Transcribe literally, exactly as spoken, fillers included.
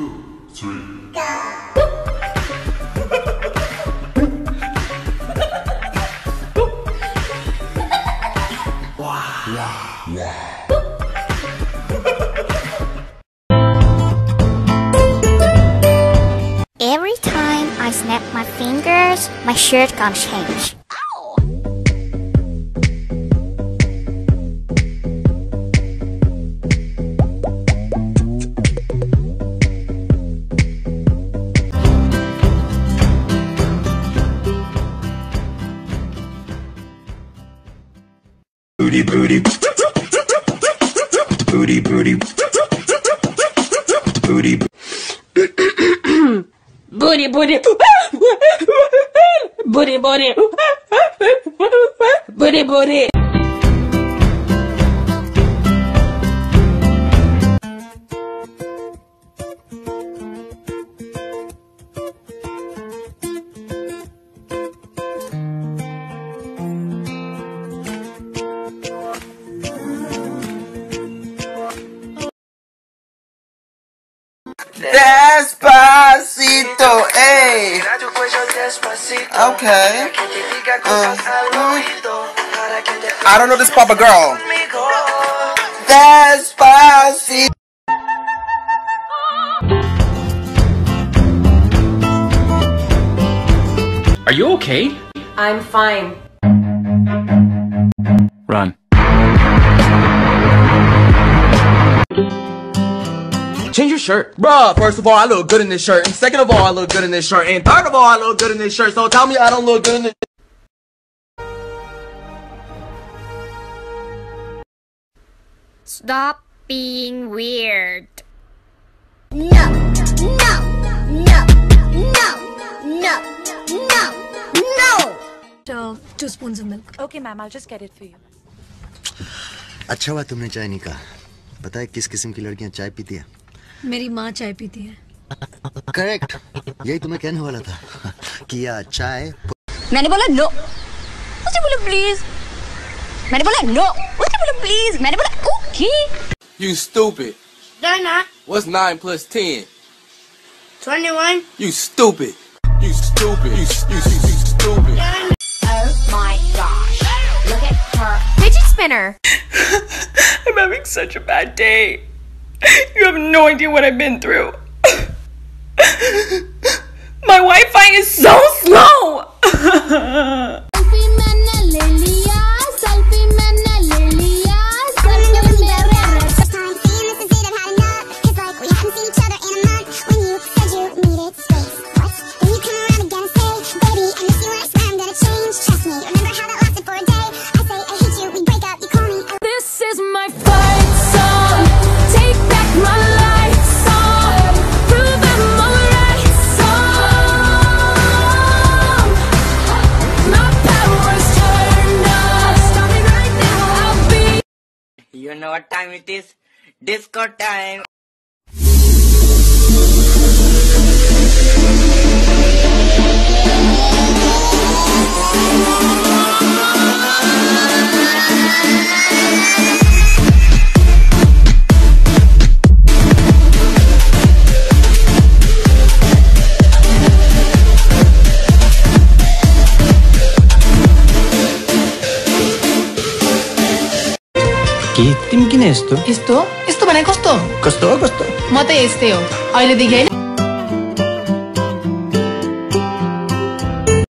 two, three, go! Yeah, yeah. Every time I snap my fingers, my shirt can change. Ow. Booty, booty. Booty, booty. Booty, booty, booty, booty, booty, booty, booty. Despacito, ey. Okay. Uh, I don't know this Papa girl. Despacito. Are you okay? I'm fine. Run. Change your shirt. Bruh, first of all, I look good in this shirt. And second of all, I look good in this shirt. And third of all, I look good in this shirt. So tell me I don't look good in this. Stop being weird. No, no, no, no, no, no, no. Uh, two spoons of milk. Okay, ma'am, I'll just get it for you. अच्छा हुआ तुमने चाय नहीं कहा. पता है किस किस्म की लड़कियां चाय पीती हैं? मेरी माँ चाय पीती है. करेक्ट. यही तुम्हें कहने वाला था. किया चाय. मैंने बोला नो. उसने बोला प्लीज. मैंने बोला नो. उसने बोला प्लीज. मैंने बोला okay. You stupid. No, not. What's nine plus ten? Twenty-one. You stupid. You stupid. You stupid. Oh my gosh. Look at her. Fidget spinner. I'm having such a bad day. You have no idea what I've been through. My Wi-Fi is so slow. You know what time it is? Disco time! ¿Qué es esto? ¿Esto? ¿Esto me costó? ¿Costó? ¿Costó? Mate este. Ahí le dije.